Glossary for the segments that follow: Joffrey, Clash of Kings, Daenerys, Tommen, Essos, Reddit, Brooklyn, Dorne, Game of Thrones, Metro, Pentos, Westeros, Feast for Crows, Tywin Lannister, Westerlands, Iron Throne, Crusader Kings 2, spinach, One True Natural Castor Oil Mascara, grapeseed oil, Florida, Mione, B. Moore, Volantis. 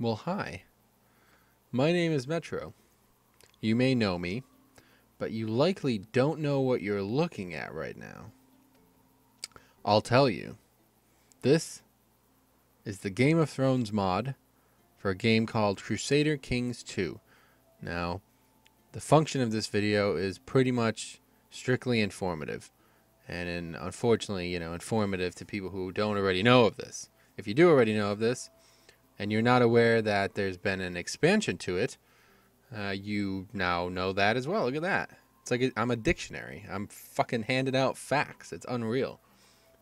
Well, hi. My name is Metro. You may know me, but you likely don't know what you're looking at right now. I'll tell you. This is the Game of Thrones mod for a game called Crusader Kings 2. Now, the function of this video is pretty much strictly informative. And unfortunately, you know, informative to people who don't already know of this. If you do already know of this, and you're not aware that there's been an expansion to it, you now know that as well. Look at that. It's like I'm a dictionary. I'm fucking handing out facts. It's unreal.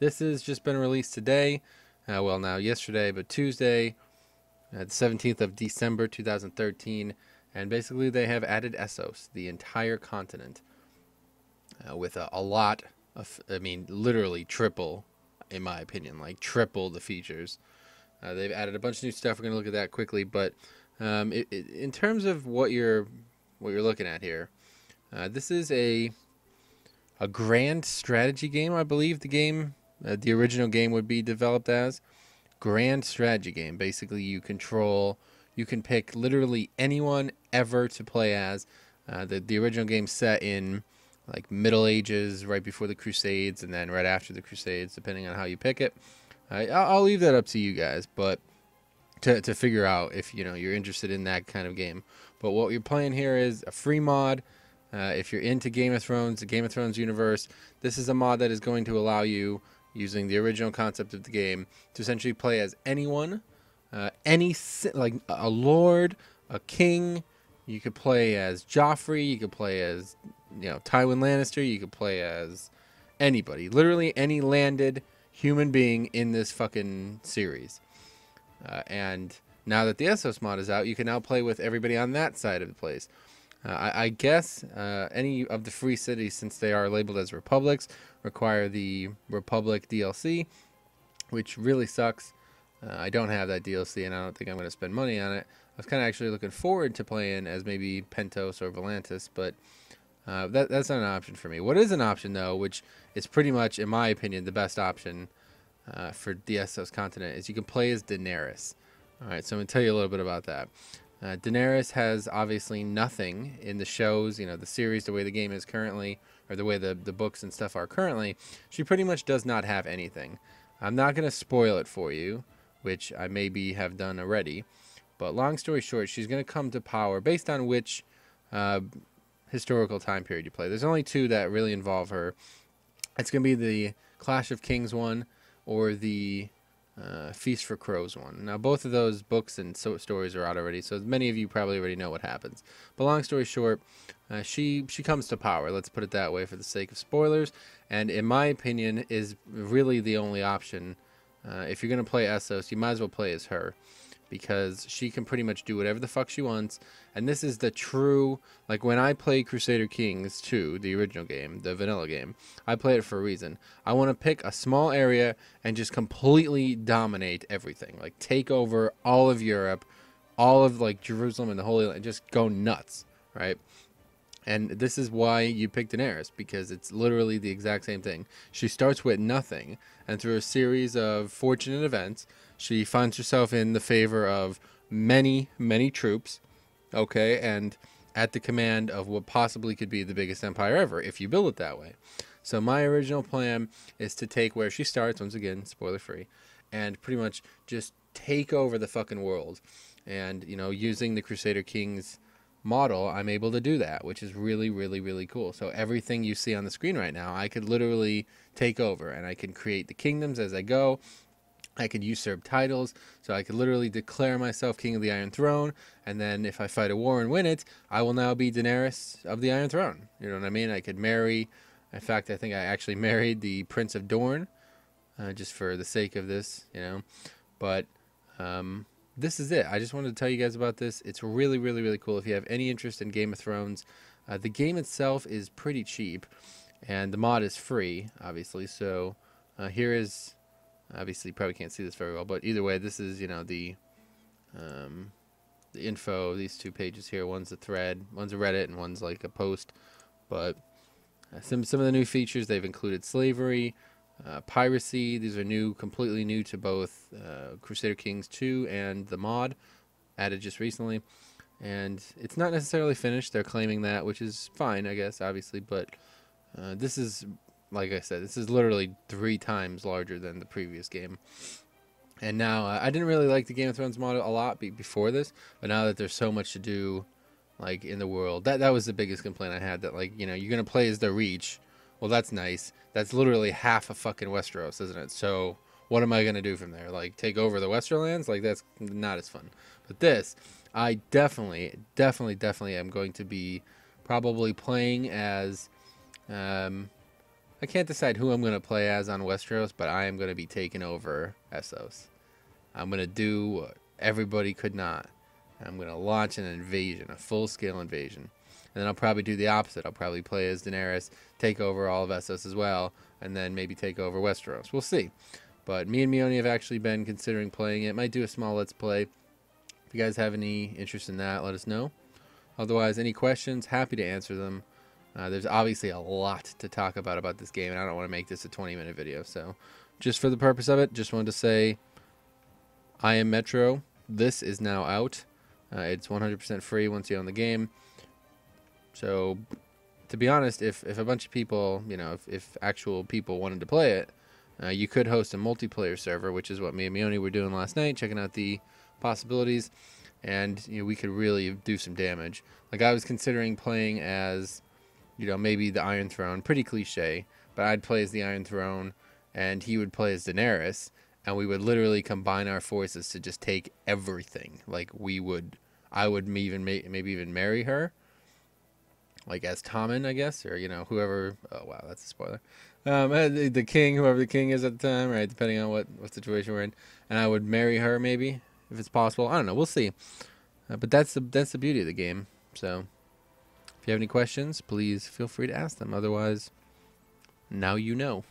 This has just been released today. Well, now yesterday, but Tuesday, the 17th of December, 2013. And basically they have added Essos, the entire continent, with a lot of, I mean, literally triple, in my opinion, like triple the features. They've added a bunch of new stuff. We're going to look at that quickly. But in terms of what you're looking at here, this is a grand strategy game, I believe the game, the original game would be developed as. Grand strategy game. Basically, you control, you can pick literally anyone ever to play as. The original game set in like Middle Ages, right before the Crusades, and then right after the Crusades, depending on how you pick it. I'll leave that up to you guys, but to figure out if you know you're interested in that kind of game. But what you're playing here is a free mod. If you're into Game of Thrones, the Game of Thrones universe, this is a mod that is going to allow you, using the original concept of the game, to essentially play as anyone, any like a lord, a king. You could play as Joffrey. You could play as, you know, Tywin Lannister. You could play as anybody, literally any landed human being in this fucking series. And now that the Essos mod is out, you can now play with everybody on that side of the place. I guess any of the free cities, since they are labeled as republics, require the Republic DLC, which really sucks. I don't have that DLC, and I don't think I'm going to spend money on it. I was kind of actually looking forward to playing as maybe Pentos or Volantis, but that's not an option for me. What is an option, though, which is pretty much, in my opinion, the best option for the Essos continent, is you can play as Daenerys. All right, so I'm going to tell you a little bit about that. Daenerys has obviously nothing in the shows, you know, the series, the way the game is currently, or the way the books and stuff are currently. She pretty much does not have anything. I'm not going to spoil it for you, which I maybe have done already. But long story short, she's going to come to power based on which historical time period you play. There's only two that really involve her. It's going to be the Clash of Kings one or the Feast for Crows one. Now, both of those books and stories are out already, so many of you probably already know what happens. But long story short, she comes to power, let's put it that way for the sake of spoilers, and in my opinion is really the only option. If you're going to play Essos, you might as well play as her, because she can pretty much do whatever the fuck she wants. And this is the true, like when I play Crusader Kings 2, the original game, the vanilla game, I play it for a reason. I want to pick a small area and just completely dominate everything. Like take over all of Europe, all of like Jerusalem and the Holy Land, just go nuts, right? And this is why you pick Daenerys, because it's literally the exact same thing. She starts with nothing, and through a series of fortunate events, she finds herself in the favor of many, many troops, okay, and at the command of what possibly could be the biggest empire ever, if you build it that way. So my original plan is to take where she starts, once again, spoiler-free, and pretty much just take over the fucking world. And, you know, using the Crusader Kings model, I'm able to do that, which is really, really, really cool. So everything you see on the screen right now, I could literally take over, and I can create the kingdoms as I go. I could usurp titles, so I could literally declare myself King of the Iron Throne, and then if I fight a war and win it, I will now be Daenerys of the Iron Throne. You know what I mean? I could marry, in fact, I think I actually married the Prince of Dorne, just for the sake of this, you know, but, this is it. I just wanted to tell you guys about this. It's really, really, really cool. If you have any interest in Game of Thrones, the game itself is pretty cheap, and the mod is free, obviously. So here is, obviously, you probably can't see this very well, but either way, this is, you know, the info. These two pages here. One's a thread, one's a Reddit, and one's like a post. But some of the new features they've included: slavery. Piracy. These are new, completely new to both Crusader Kings 2 and the mod. added just recently, and it's not necessarily finished. They're claiming that, which is fine, I guess, obviously, but this is, like I said, this is literally 3 times larger than the previous game. And now, I didn't really like the Game of Thrones model a lot before this, but now that there's so much to do, like, in the world, that was the biggest complaint I had, that, like, you know, you're going to play as the Reach. Well, that's nice. That's literally half of fucking Westeros, isn't it? So what am I going to do from there? Like, take over the Westerlands? Like, that's not as fun. But this, I definitely am going to be probably playing as, I can't decide who I'm going to play as on Westeros, but I am going to be taking over Essos. I'm going to do what everybody could not. I'm going to launch an invasion, a full-scale invasion. And then I'll probably do the opposite. I'll probably play as Daenerys, take over all of Essos as well, and then maybe take over Westeros. We'll see. But me and Mione have actually been considering playing it. Might do a small Let's Play. If you guys have any interest in that, let us know. Otherwise, any questions, happy to answer them. There's obviously a lot to talk about this game, and I don't want to make this a 20-minute video. So just for the purpose of it, just wanted to say I am Metro. This is now out. It's 100% free once you own the game. So to be honest, if a bunch of people, you know, if actual people wanted to play it, you could host a multiplayer server, which is what me and Mione were doing last night, checking out the possibilities. And, you know, we could really do some damage. Like, I was considering playing as, you know, maybe the Iron Throne. Pretty cliche, but I'd play as the Iron Throne, and he would play as Daenerys, and we would literally combine our forces to just take everything. Like, we would, I would even maybe even marry her, like as Tommen, I guess, or, you know, whoever. Oh wow, that's a spoiler. The king, whoever the king is at the time, right? Depending on what situation we're in, and I would marry her maybe if it's possible. I don't know. We'll see. But that's the beauty of the game. So if you have any questions, please feel free to ask them. Otherwise, now you know.